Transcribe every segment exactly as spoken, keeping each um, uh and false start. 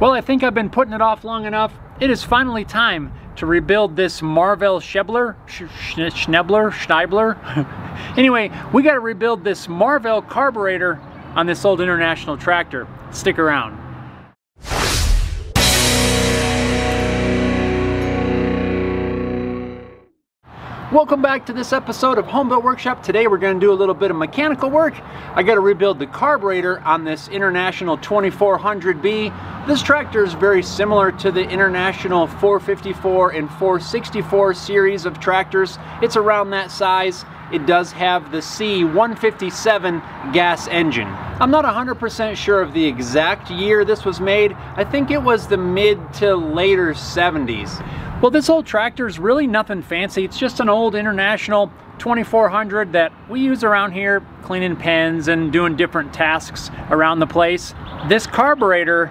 Well, I think I've been putting it off long enough. It is finally time to rebuild this Marvel Schebler, Sh Sh Schnebler, Schneibler. Anyway, we got to rebuild this Marvel carburetor on this old International tractor. Stick around. Welcome back to this episode of Home Built Workshop. Today we're going to do a little bit of mechanical work. I got to rebuild the carburetor on this International twenty-four hundred B. This tractor is very similar to the International four fifty-four and four sixty-four series of tractors. It's around that size. It does have the C one fifty-seven gas engine. I'm not one hundred percent sure of the exact year this was made. I think it was the mid to later seventies. Well, this old tractor is really nothing fancy. It's just an old International twenty-four hundred that we use around here, cleaning pens and doing different tasks around the place. This carburetor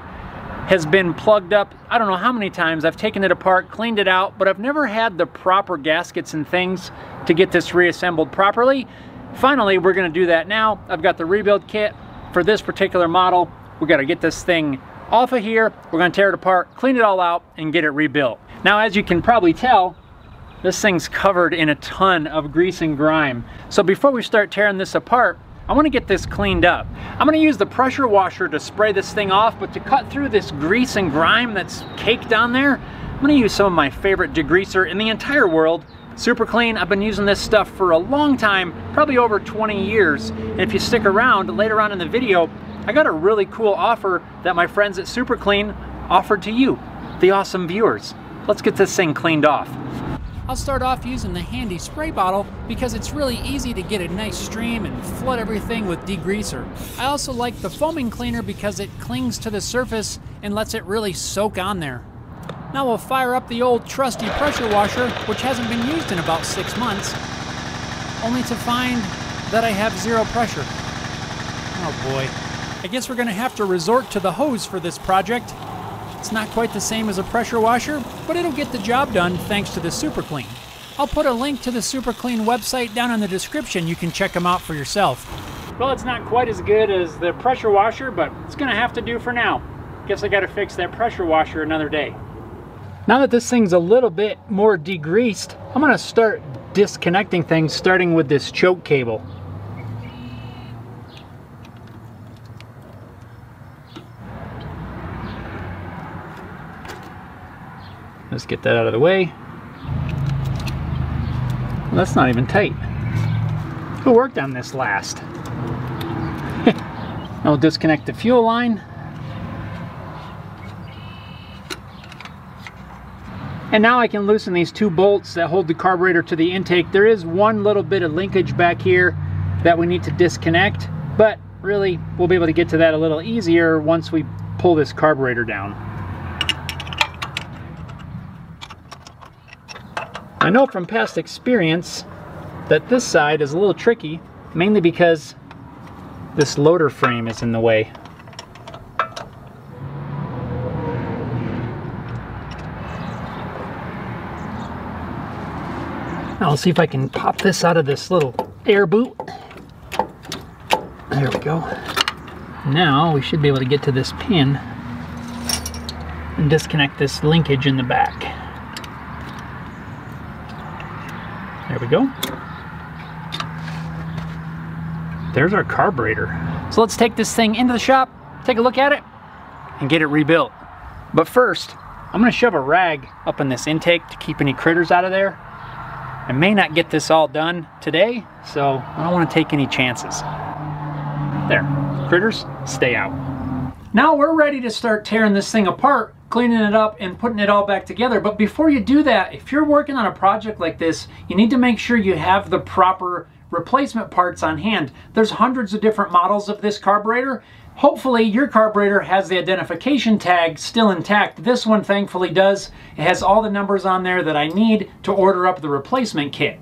has been plugged up, I don't know how many times. I've taken it apart, cleaned it out, but I've never had the proper gaskets and things to get this reassembled properly. Finally, we're gonna do that now. I've got the rebuild kit for this particular model. We gotta get this thing off of here. We're gonna tear it apart, clean it all out, and get it rebuilt. Now, as you can probably tell, this thing's covered in a ton of grease and grime. So before we start tearing this apart, I want to get this cleaned up. I'm going to use the pressure washer to spray this thing off, but to cut through this grease and grime that's caked on there, I'm going to use some of my favorite degreaser in the entire world, Super Clean. I've been using this stuff for a long time, probably over twenty years. And if you stick around later on in the video, I got a really cool offer that my friends at Super Clean offered to you, the awesome viewers. Let's get this thing cleaned off. I'll start off using the handy spray bottle because it's really easy to get a nice stream and flood everything with degreaser. I also like the foaming cleaner because it clings to the surface and lets it really soak on there. Now we'll fire up the old trusty pressure washer, which hasn't been used in about six months, only to find that I have zero pressure. Oh boy. I guess we're gonna have to resort to the hose for this project. It's not quite the same as a pressure washer, but it'll get the job done thanks to the Super Clean. I'll put a link to the Super Clean website down in the description. You can check them out for yourself. Well, it's not quite as good as the pressure washer, but it's gonna have to do for now. Guess I gotta fix that pressure washer another day. Now that this thing's a little bit more degreased, I'm gonna start disconnecting things, starting with this choke cable. Let's get that out of the way. Well, that's not even tight. Who worked on this last? I'll disconnect the fuel line. And now I can loosen these two bolts that hold the carburetor to the intake. There is one little bit of linkage back here that we need to disconnect, but really we'll be able to get to that a little easier once we pull this carburetor down. I know from past experience that this side is a little tricky, mainly because this loader frame is in the way. I'll see if I can pop this out of this little air boot. There we go. Now we should be able to get to this pin and disconnect this linkage in the back. There we go. There's our carburetor. So let's take this thing into the shop, take a look at it, and get it rebuilt. But first, I'm gonna shove a rag up in this intake to keep any critters out of there. I may not get this all done today, so I don't wanna take any chances. There, critters, stay out. Now we're ready to start tearing this thing apart, cleaning it up and putting it all back together. But before you do that, if you're working on a project like this, you need to make sure you have the proper replacement parts on hand. There's hundreds of different models of this carburetor. Hopefully your carburetor has the identification tag still intact. This one thankfully does. It has all the numbers on there that I need to order up the replacement kit,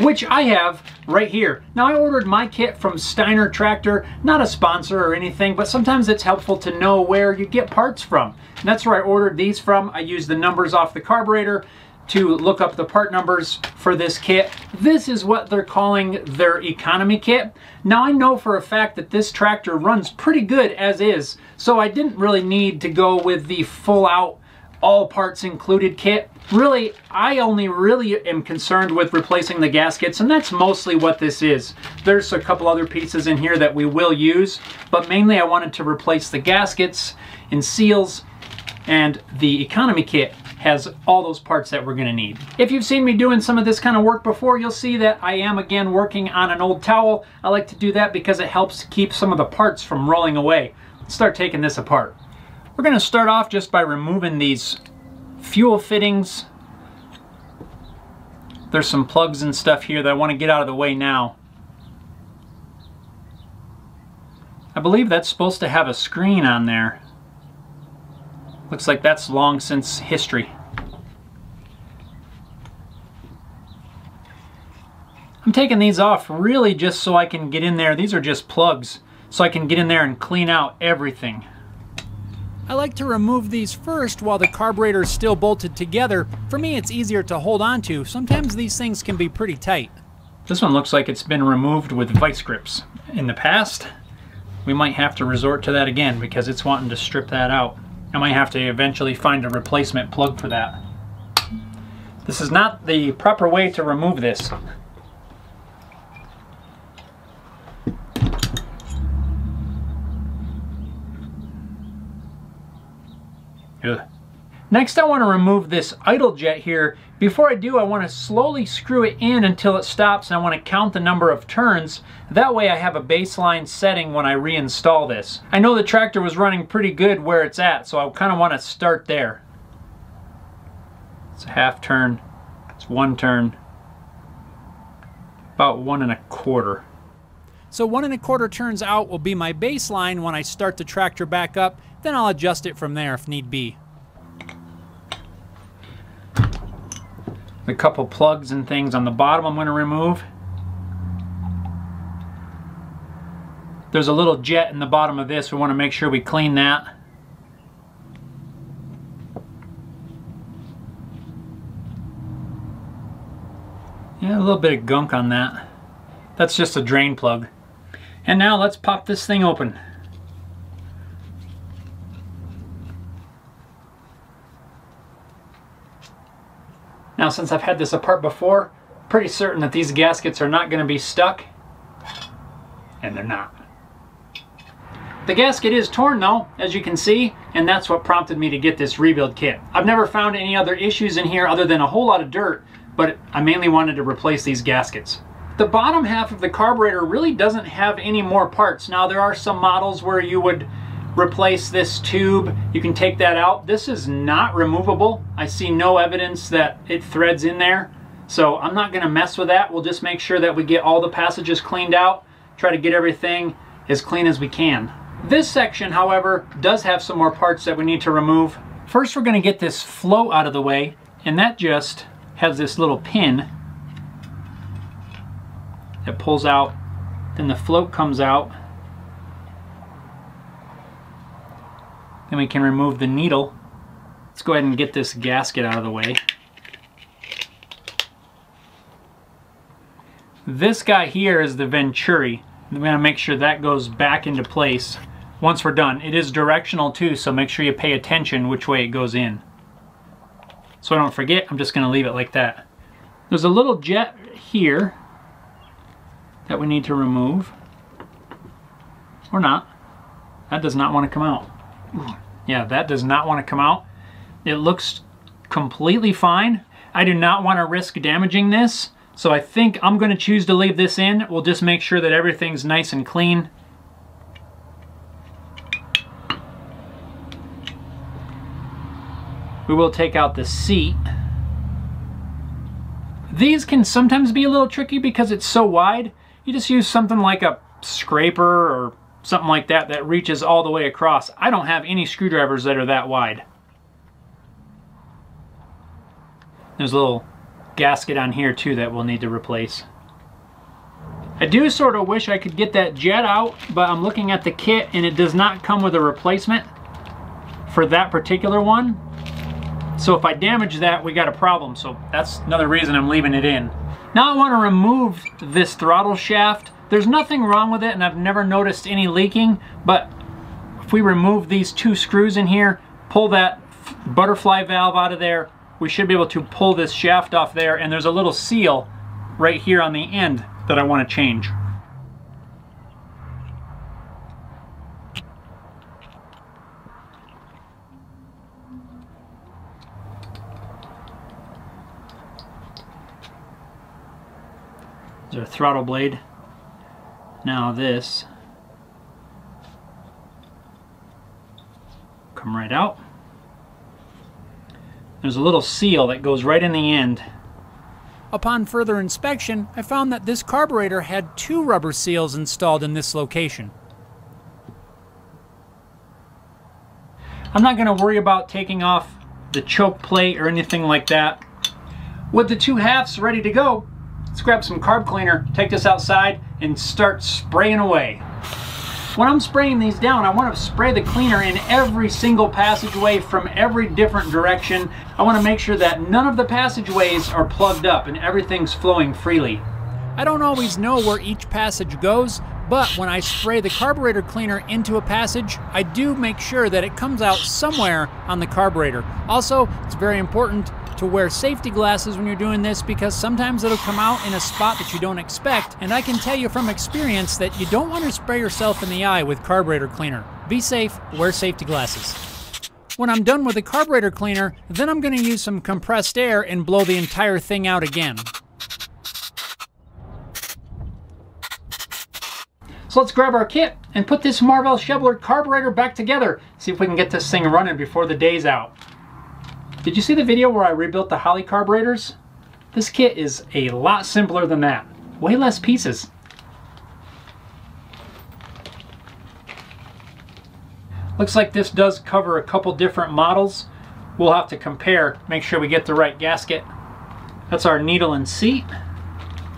which I have right here. Now I ordered my kit from Steiner Tractor, not a sponsor or anything, but sometimes it's helpful to know where you get parts from. And that's where I ordered these from. I used the numbers off the carburetor to look up the part numbers for this kit. This is what they're calling their economy kit. Now I know for a fact that this tractor runs pretty good as is, So I didn't really need to go with the full out all parts included kit. Really, I only really am concerned with replacing the gaskets, and that's mostly what this is. There's a couple other pieces in here that we will use, but mainly I wanted to replace the gaskets and seals, and the economy kit has all those parts that we're gonna need. If you've seen me doing some of this kind of work before, you'll see that I am again working on an old towel. I like to do that because it helps keep some of the parts from rolling away. Let's start taking this apart. We're gonna start off just by removing these fuel fittings. There's some plugs and stuff here that I wanna get out of the way now. I believe that's supposed to have a screen on there. Looks like that's long since history. I'm taking these off really just so I can get in there. These are just plugs, so I can get in there and clean out everything. I like to remove these first while the carburetor is still bolted together. For me, it's easier to hold on to. Sometimes these things can be pretty tight. This one looks like it's been removed with vice grips in the past. We might have to resort to that again because it's wanting to strip that out. I might have to eventually find a replacement plug for that. This is not the proper way to remove this. Ugh. Next, I want to remove this idle jet here. Before I do, I want to slowly screw it in until it stops, and I want to count the number of turns. That way I have a baseline setting when I reinstall this. I know the tractor was running pretty good where it's at, so I kind of want to start there. It's a half turn, it's one turn, about one and a quarter. So one and a quarter turns out will be my baseline when I start the tractor back up, then I'll adjust it from there if need be. The couple plugs and things on the bottom I'm going to remove. There's a little jet in the bottom of this. We want to make sure we clean that. Yeah, a little bit of gunk on that. That's just a drain plug. And now let's pop this thing open. Now, since I've had this apart before, pretty certain that these gaskets are not going to be stuck, and they're not. The gasket is torn though, as you can see, and that's what prompted me to get this rebuild kit. I've never found any other issues in here other than a whole lot of dirt, but I mainly wanted to replace these gaskets. The bottom half of the carburetor really doesn't have any more parts. Now, there are some models where you would replace this tube. You can take that out. This is not removable. I see no evidence that it threads in there, so I'm not gonna mess with that. We'll just make sure that we get all the passages cleaned out, try to get everything as clean as we can. This section, however, does have some more parts that we need to remove. First, we're gonna get this float out of the way, and that just has this little pin that pulls out, then the float comes out. Then we can remove the needle. Let's go ahead and get this gasket out of the way. This guy here is the venturi. I'm gonna make sure that goes back into place once we're done. It is directional too, so make sure you pay attention which way it goes in. So I don't forget, I'm just gonna leave it like that. There's a little jet here that we need to remove. Or not. That does not want to come out. Yeah, that does not want to come out. It looks completely fine. I do not want to risk damaging this, so I think I'm going to choose to leave this in. We'll just make sure that everything's nice and clean. We will take out the seat. These can sometimes be a little tricky because it's so wide. You just use something like a scraper or something like that that reaches all the way across. I don't have any screwdrivers that are that wide. There's a little gasket on here too that we'll need to replace. I do sort of wish I could get that jet out, but I'm looking at the kit and it does not come with a replacement for that particular one. So if I damage that, we got a problem. So that's another reason I'm leaving it in. Now I want to remove this throttle shaft. There's nothing wrong with it, and I've never noticed any leaking, but If we remove these two screws in here, pull that butterfly valve out of there, we should be able to pull this shaft off there, and there's a little seal right here on the end that I want to change. There's our throttle blade. Now this come right out. There's a little seal that goes right in the end. Upon further inspection, I found that this carburetor had two rubber seals installed in this location. I'm not going to worry about taking off the choke plate or anything like that. With the two halves ready to go, let's grab some carb cleaner, take this outside, and start spraying away. When I'm spraying these down, I want to spray the cleaner in every single passageway from every different direction. I want to make sure that none of the passageways are plugged up and everything's flowing freely. I don't always know where each passage goes, but when I spray the carburetor cleaner into a passage, I do make sure that it comes out somewhere on the carburetor. Also, it's very important to wear safety glasses when you're doing this, because sometimes it'll come out in a spot that you don't expect, and I can tell you from experience that you don't want to spray yourself in the eye with carburetor cleaner. Be safe, wear safety glasses. When I'm done with the carburetor cleaner, then I'm going to use some compressed air and blow the entire thing out again. So let's grab our kit and put this Marvel Schebler carburetor back together, see if we can get this thing running before the day's out. Did you see the video where I rebuilt the Holley carburetors? This kit is a lot simpler than that. Way less pieces. Looks like this does cover a couple different models. We'll have to compare, make sure we get the right gasket. That's our needle and seat.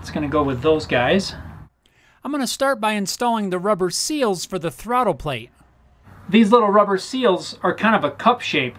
It's going to go with those guys. I'm going to start by installing the rubber seals for the throttle plate. These little rubber seals are kind of a cup shape.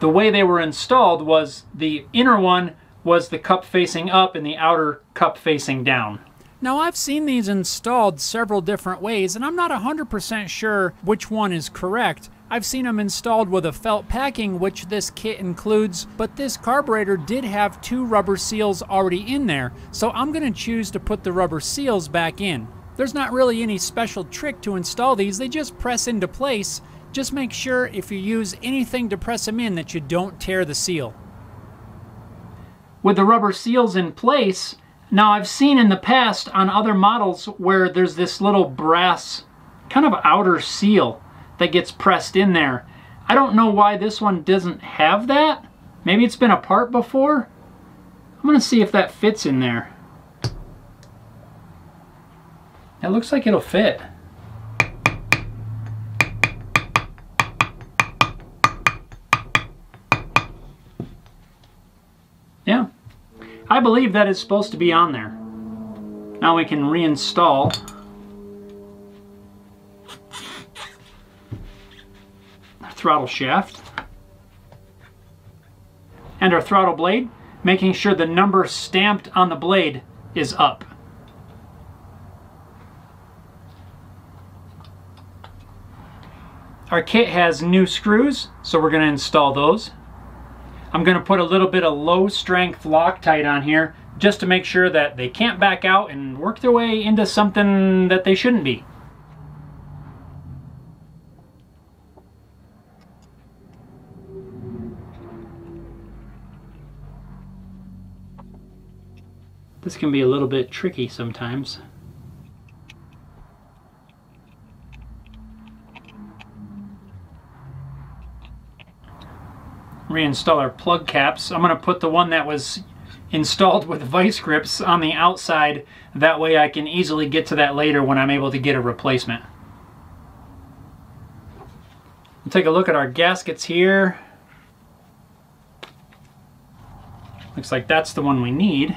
The way they were installed was the inner one was the cup facing up and the outer cup facing down. Now, I've seen these installed several different ways, and I'm not one hundred percent sure which one is correct. I've seen them installed with a felt packing, which this kit includes, but this carburetor did have two rubber seals already in there, so I'm going to choose to put the rubber seals back in. There's not really any special trick to install these, they just press into place. Just make sure if you use anything to press them in that you don't tear the seal. With the rubber seals in place, now I've seen in the past on other models where there's this little brass kind of outer seal that gets pressed in there. I don't know why this one doesn't have that. Maybe it's been apart before. I'm going to see if that fits in there. It looks like it'll fit. Yeah, I believe that is supposed to be on there. Now we can reinstall. Our throttle shaft. And our throttle blade, making sure the number stamped on the blade is up. Our kit has new screws, so we're going to install those. I'm going to put a little bit of low strength Loctite on here just to make sure that they can't back out and work their way into something that they shouldn't be. This can be a little bit tricky sometimes. Reinstall our plug caps. I'm going to put the one that was installed with vice grips on the outside. That way I can easily get to that later when I'm able to get a replacement. We'll take a look at our gaskets here. Looks like that's the one we need.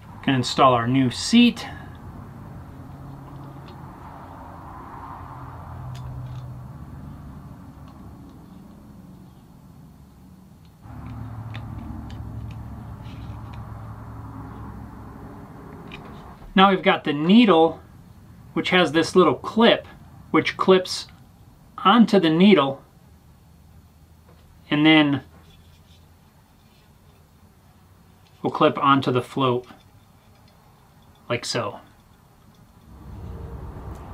We can install our new seat. Now we've got the needle, which has this little clip which clips onto the needle and then will clip onto the float like so.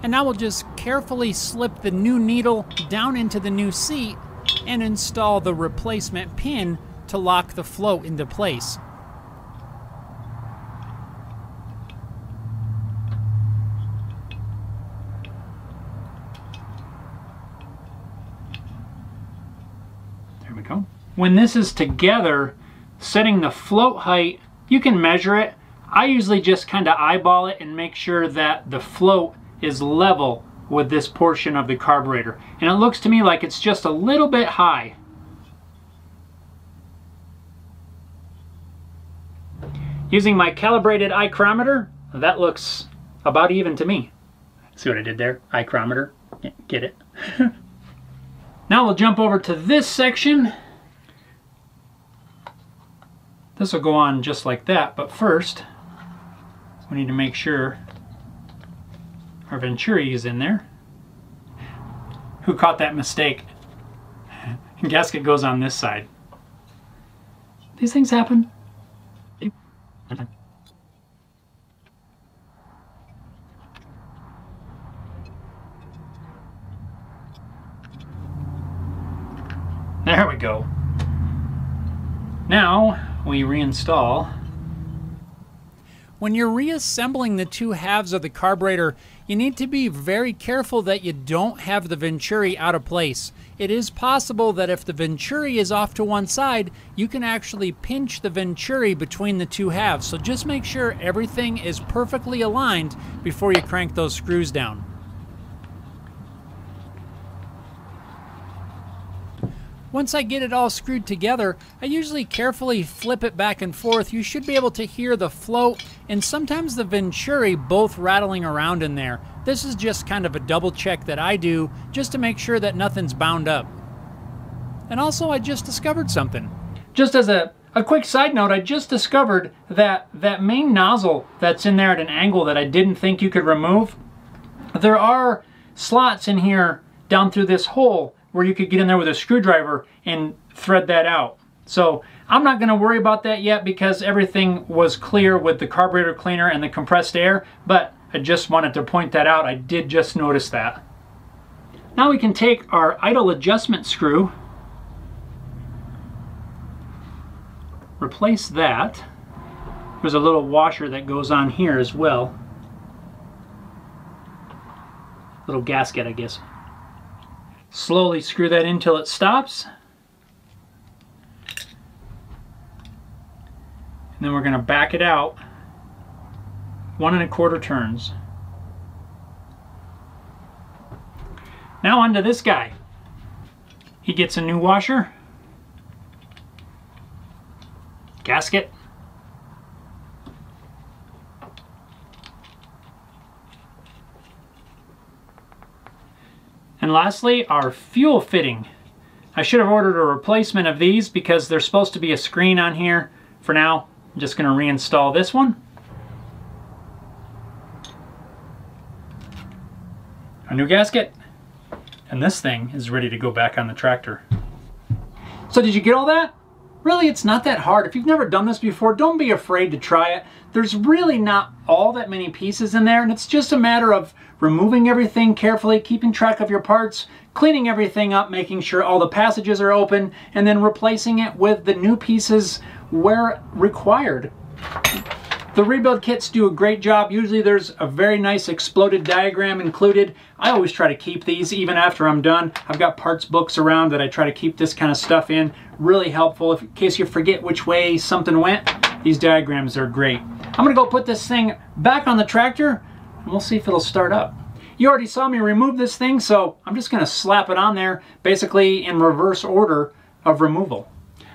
And now we'll just carefully slip the new needle down into the new seat and install the replacement pin to lock the float into place. There we go. When this is together, setting the float height, you can measure it. I usually just kind of eyeball it and make sure that the float is level with this portion of the carburetor, and it looks to me like it's just a little bit high. Using my calibrated ichrometer, that looks about even to me. See what I did there? Ichrometer. Yeah, get it? Now we'll jump over to this section. This will go on just like that, but first we need to make sure our venturi is in there. Who caught that mistake? And gasket goes on this side. These things happen. There we go. Now we reinstall. When you're reassembling the two halves of the carburetor, you need to be very careful that you don't have the venturi out of place. It is possible that if the venturi is off to one side, you can actually pinch the venturi between the two halves. So just make sure everything is perfectly aligned before you crank those screws down. Once I get it all screwed together, I usually carefully flip it back and forth. You should be able to hear the float and sometimes the venturi both rattling around in there. This is just kind of a double check that I do just to make sure that nothing's bound up. And also, I just discovered something. Just as a, a quick side note, I just discovered that that main nozzle that's in there at an angle that I didn't think you could remove, there are slots in here down through this hole where you could get in there with a screwdriver and thread that out. So I'm not going to worry about that yet because everything was clear with the carburetor cleaner and the compressed air, but I just wanted to point that out. I did just notice that. Now we can take our idle adjustment screw, replace that. There's a little washer that goes on here as well. Little gasket, I guess. Slowly screw that in till it stops. And then we're going to back it out one and a quarter turns. Now onto this guy. He gets a new washer, gasket, and lastly, our fuel fitting. I should have ordered a replacement of these because there's supposed to be a screen on here. For now, I'm just going to reinstall this one. A new gasket. And this thing is ready to go back on the tractor. So did you get all that? Really, it's not that hard. If you've never done this before, don't be afraid to try it. There's really not all that many pieces in there, and it's just a matter of removing everything carefully, keeping track of your parts, cleaning everything up, making sure all the passages are open, and then replacing it with the new pieces where required. The rebuild kits do a great job. Usually there's a very nice exploded diagram included. I always try to keep these even after I'm done. I've got parts books around that I try to keep this kind of stuff in. Really helpful if, in case you forget which way something went. These diagrams are great. I'm gonna go put this thing back on the tractor and we'll see if it'll start up. You already saw me remove this thing, so I'm just gonna slap it on there basically in reverse order of removal.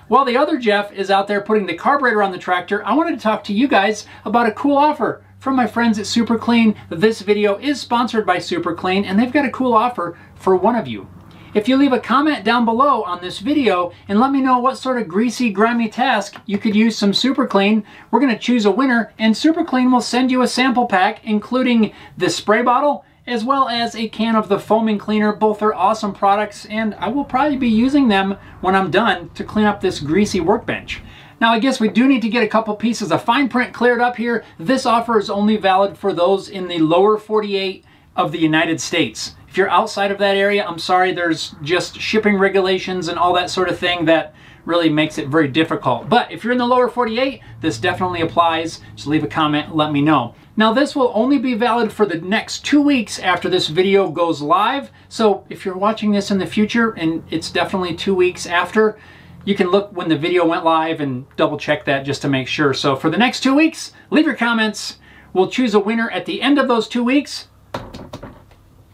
While the other Jeff is out there putting the carburetor on the tractor, I wanted to talk to you guys about a cool offer from my friends at Super Clean. This video is sponsored by Super Clean, and they've got a cool offer for one of you. If you leave a comment down below on this video and let me know what sort of greasy, grimy task you could use some Super Clean, we're going to choose a winner, and Super Clean will send you a sample pack including the spray bottle as well as a can of the foaming cleaner. Both are awesome products, and I will probably be using them when I'm done to clean up this greasy workbench. Now, I guess we do need to get a couple pieces of fine print cleared up here. This offer is only valid for those in the lower forty-eight of the United States. If you're outside of that area, I'm sorry, there's just shipping regulations and all that sort of thing that really makes it very difficult. But if you're in the lower forty-eight, this definitely applies. Just leave a comment, let me know. Now, this will only be valid for the next two weeks after this video goes live. So if you're watching this in the future, and it's definitely two weeks after, you can look when the video went live and double check that just to make sure. So for the next two weeks, leave your comments. We'll choose a winner at the end of those two weeks.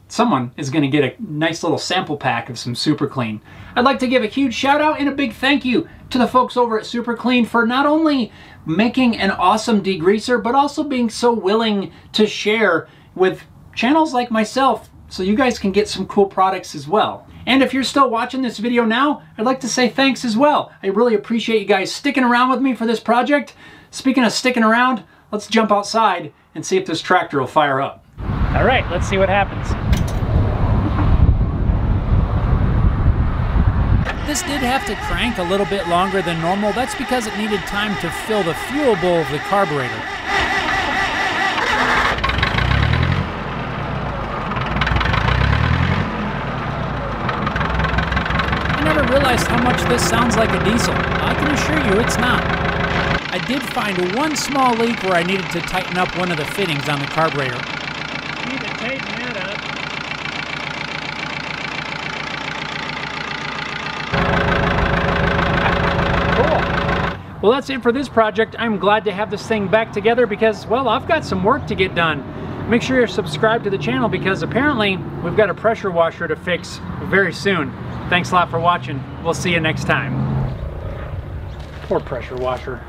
Someone is going to get a nice little sample pack of some Super Clean. I'd like to give a huge shout out and a big thank you to the folks over at Super Clean for not only making an awesome degreaser, but also being so willing to share with channels like myself so you guys can get some cool products as well. And if you're still watching this video now, I'd like to say thanks as well. I really appreciate you guys sticking around with me for this project. Speaking of sticking around, let's jump outside and see if this tractor will fire up. All right, let's see what happens. This did have to crank a little bit longer than normal. That's because it needed time to fill the fuel bowl of the carburetor. I never realized how much this sounds like a diesel. I can assure you it's not. I did find one small leak where I needed to tighten up one of the fittings on the carburetor. Need to tighten that up. Cool. Well, that's it for this project. I'm glad to have this thing back together because, well, I've got some work to get done. Make sure you're subscribed to the channel because apparently we've got a pressure washer to fix very soon. Thanks a lot for watching. We'll see you next time. Poor pressure washer.